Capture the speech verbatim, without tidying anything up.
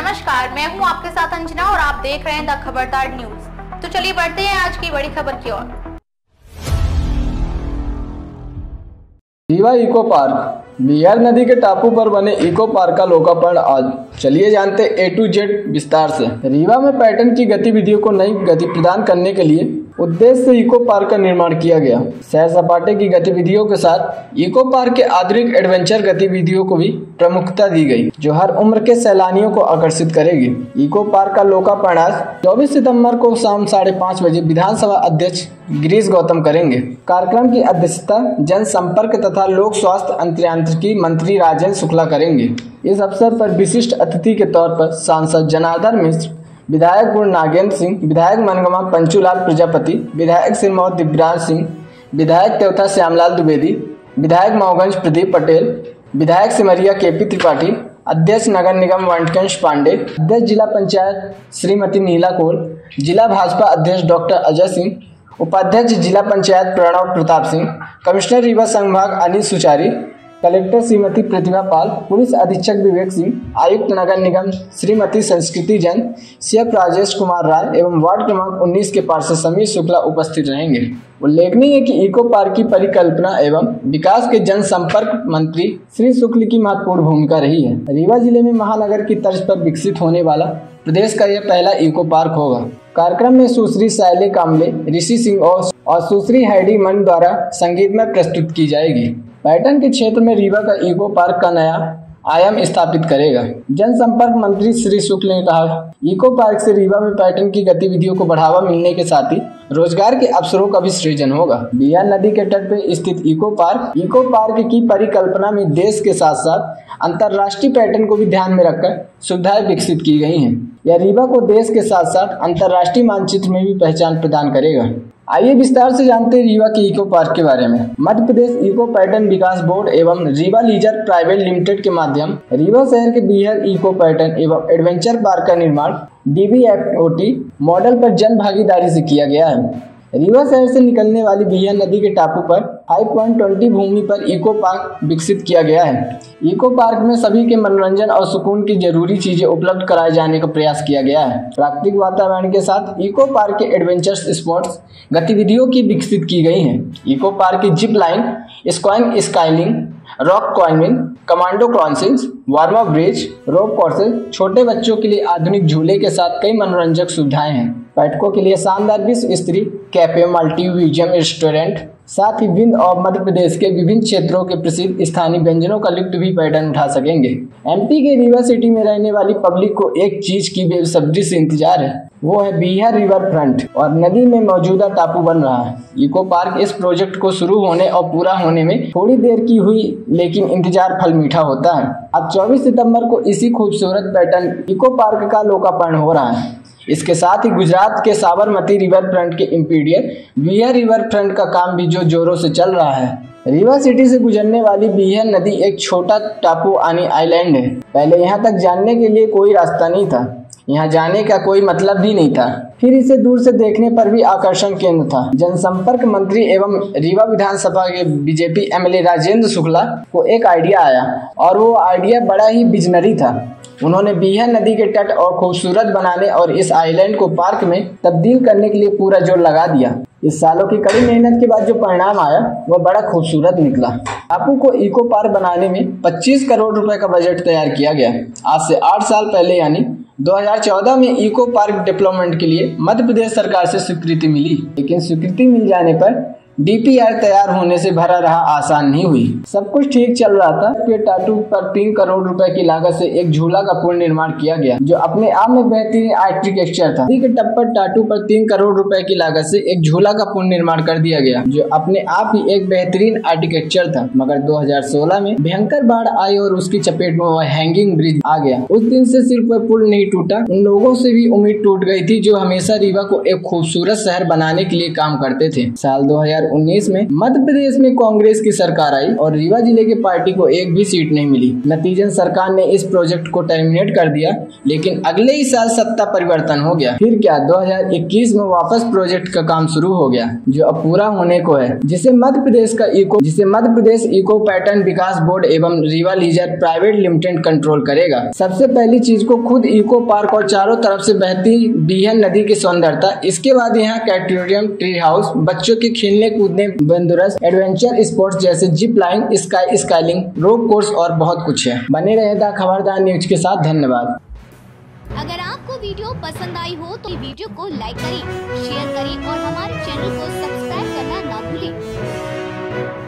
नमस्कार, मैं हूं आपके साथ अंजना और आप देख रहे हैं द खबरदार न्यूज। तो चलिए बढ़ते हैं आज की बड़ी खबर की ओर। रीवा इको पार्क, बिहार नदी के टापू पर बने इको पार्क का लोकार्पण आज। चलिए जानते ए टू जेड विस्तार से। रीवा में पर्यटन की गतिविधियों को नई गति प्रदान करने के लिए उद्देश्य से इको पार्क का निर्माण किया गया। सैर सपाटे की गतिविधियों के साथ इको पार्क के आधुनिक एडवेंचर गतिविधियों को भी प्रमुखता दी गई, जो हर उम्र के सैलानियों को आकर्षित करेगी। इको पार्क का लोकार्पण चौबीस सितंबर को शाम साढ़े पाँच बजे विधानसभा अध्यक्ष गिरीश गौतम करेंगे। कार्यक्रम की अध्यक्षता जनसंपर्क तथा लोक स्वास्थ्य अंतर्यांत्रिकी मंत्री राजेंद्र शुक्ला करेंगे। इस अवसर पर विशिष्ट अतिथि के तौर पर सांसद जनार्दन मिश्र, विधायक गुढ़ नागेंद्र सिंह, विधायक मंगवां पंचूलाल प्रजापति, विधायक सिरमौर दिव्यराज सिंह, विधायक त्योंथर श्यामलाल द्विवेदी, विधायक मौगंग प्रदीप पटेल, विधायक सेमरिया के पी त्रिपाठी, अध्यक्ष नगर निगम वेंकटेश पांडे, अध्यक्ष जिला पंचायत श्रीमती नीता कोल, जिला भाजपा अध्यक्ष डॉक्टर अजय सिंह, उपाध्यक्ष जिला पंचायत प्रणव प्रताप सिंह, कमिश्नर रीवा संभाग अनिल सुचारी, कलेक्टर श्रीमती प्रतिभा पाल, पुलिस अधीक्षक विवेक सिंह, आयुक्त नगर निगम श्रीमती संस्कृति जैन, सीएफ राजेश कुमार राय एवं वार्ड क्रमांक उन्नीस के पार्षद समीर शुक्ला उपस्थित रहेंगे। उल्लेखनीय है कि इको पार्क की परिकल्पना एवं विकास के जनसंपर्क मंत्री श्री शुक्ल की महत्वपूर्ण भूमिका रही है। रीवा जिले में महानगर की तर्ज पर विकसित होने वाला प्रदेश का यह पहला इको पार्क होगा। कार्यक्रम में सुश्री सायले काम्बे, ऋषि सिंह और सुश्री हैडी मन द्वारा संगीत में प्रस्तुत की जाएगी। पर्यटन के क्षेत्र में रीवा का इको पार्क का नया आयाम स्थापित करेगा। जनसंपर्क मंत्री श्री शुक्ल ने कहा, इको पार्क से रीवा में पर्यटन की गतिविधियों को बढ़ावा मिलने के साथ ही रोजगार के अवसरों का भी सृजन होगा। बिहार नदी के तट पर स्थित इको पार्क इको पार्क की परिकल्पना में देश के साथ साथ अंतर्राष्ट्रीय पर्यटन को भी ध्यान में रखकर सुविधाएं विकसित की गई है। यह रीवा को देश के साथ साथ अंतर्राष्ट्रीय मानचित्र में भी पहचान प्रदान करेगा। आइए विस्तार से जानते हैं रीवा के इको पार्क के बारे में। मध्य प्रदेश इको पर्यटन विकास बोर्ड एवं रीवा लीजर प्राइवेट लिमिटेड के माध्यम रीवा शहर के बीहर इको पर्यटन एवं एडवेंचर पार्क का निर्माण डीबीएफओटी मॉडल पर जन भागीदारी से किया गया है। रीवा शहर से निकलने वाली बीहर नदी के टापू पर पाँच पॉइंट दो शून्य भूमि पर इको पार्क विकसित किया गया है। इको पार्क में सभी के मनोरंजन और सुकून की जरूरी चीजें उपलब्ध कराए जाने का प्रयास किया गया है। प्राकृतिक वातावरण के साथ इको पार्क के एडवेंचर्स स्पोर्ट्स गतिविधियों की विकसित की गई हैं। इको पार्क की जिप लाइन, स्कॉइंग, स्काइलिंग, rock climbing, commando crossing, warm up bridge, rope courses, छोटे बच्चों के लिए आधुनिक झूले के साथ कई मनोरंजक सुविधाएं हैं। पर्यटकों के लिए शानदार विश्व स्तरीय कैफे, मल्टी म्यूजियम, रेस्टोरेंट, साथ ही विंध्य और मध्य प्रदेश के विभिन्न क्षेत्रों के प्रसिद्ध स्थानीय व्यंजनों का लुत्फ भी पर्यटन उठा सकेंगे। एमपी के रीवा सिटी में रहने वाली पब्लिक को एक चीज की बेसब्री से इंतजार है, वो है बिहार रिवर फ्रंट और नदी में मौजूदा टापू बन रहा है। इको पार्क इस प्रोजेक्ट को शुरू होने और पूरा होने में थोड़ी देर की हुई, लेकिन इंतजार फल मीठा होता है। अब चौबीस सितम्बर को इसी खूबसूरत पर्यटन इको पार्क का लोकार्पण हो रहा है। इसके साथ ही गुजरात के साबरमती रिवर फ्रंट के इम्पीरियल बिहार रिवर फ्रंट का काम भी जो जोरों से चल रहा है। रीवा सिटी से गुजरने वाली बिहार नदी एक छोटा टापू यानी आइलैंड है। पहले यहाँ तक जाने के लिए कोई रास्ता नहीं था, यहाँ जाने का कोई मतलब भी नहीं था, फिर इसे दूर से देखने पर भी आकर्षण केंद्र था। जनसंपर्क मंत्री एवं रीवा विधानसभा के बीजेपी एमएलए राजेंद्र शुक्ला को एक आइडिया आया और वो आइडिया बड़ा ही विजनरी था। उन्होंने बिहार नदी के तट और खूबसूरत बनाने और इस आइलैंड को पार्क में तब्दील करने के लिए पूरा जोर लगा दिया। इस सालों की कड़ी मेहनत के बाद जो परिणाम आया वह बड़ा खूबसूरत निकला। टापू को इको पार्क बनाने में पच्चीस करोड़ रुपए का बजट तैयार किया गया। आज से आठ साल पहले यानी दो हज़ार चौदह में इको पार्क डेवलपमेंट के लिए मध्य प्रदेश सरकार से स्वीकृति मिली, लेकिन स्वीकृति मिल जाने पर डीपीआर तैयार होने से भरा रहा आसान नहीं हुई। सब कुछ ठीक चल रहा था कि टाटू पर तीन करोड़ रुपए की लागत से एक झूला का पुल निर्माण किया गया, जो अपने आप में बेहतरीन आर्किटेक्चर था। नदी के तट पर टाटू पर तीन करोड़ रुपए की लागत से एक झूला का पुल निर्माण कर दिया गया, जो अपने आप ही एक बेहतरीन आर्किटेक्चर था। मगर दो हज़ार सोलह में भयंकर बाढ़ आई और उसकी चपेट में वह हैंगिंग ब्रिज आ गया। उस दिन से सिर्फ वह पुल नहीं टूटा, उन लोगों से भी उम्मीद टूट गयी थी जो हमेशा रीवा को एक खूबसूरत शहर बनाने के लिए काम करते थे। साल दो हजार दो हज़ार उन्नीस में मध्य प्रदेश में कांग्रेस की सरकार आई और रीवा जिले के पार्टी को एक भी सीट नहीं मिली। नतीजन सरकार ने इस प्रोजेक्ट को टर्मिनेट कर दिया, लेकिन अगले ही साल सत्ता परिवर्तन हो गया। फिर क्या दो हज़ार इक्कीस में वापस प्रोजेक्ट का काम शुरू हो गया जो अब पूरा होने को है, जिसे मध्य प्रदेश का इको जिसे मध्य प्रदेश इको पैटर्न विकास बोर्ड एवं Rewa leisure private limited control करेगा। सबसे पहली चीज को खुद इको पार्क और चारों तरफ से बहती बीहर नदी की सौंदर्यता, इसके बाद यहाँ कैटेटोरियम, ट्री हाउस, बच्चों के खेलने कूदने बंदोबस्त, एडवेंचर स्पोर्ट्स जैसे जिप लाइन, स्काई स्काइलिंग, रोप कोर्स और बहुत कुछ है। बने रहे द खबरदार न्यूज के साथ, धन्यवाद। अगर आपको वीडियो पसंद आई हो तो वीडियो को लाइक करें, शेयर करें और हमारे चैनल को सब्सक्राइब करना ना भूलें।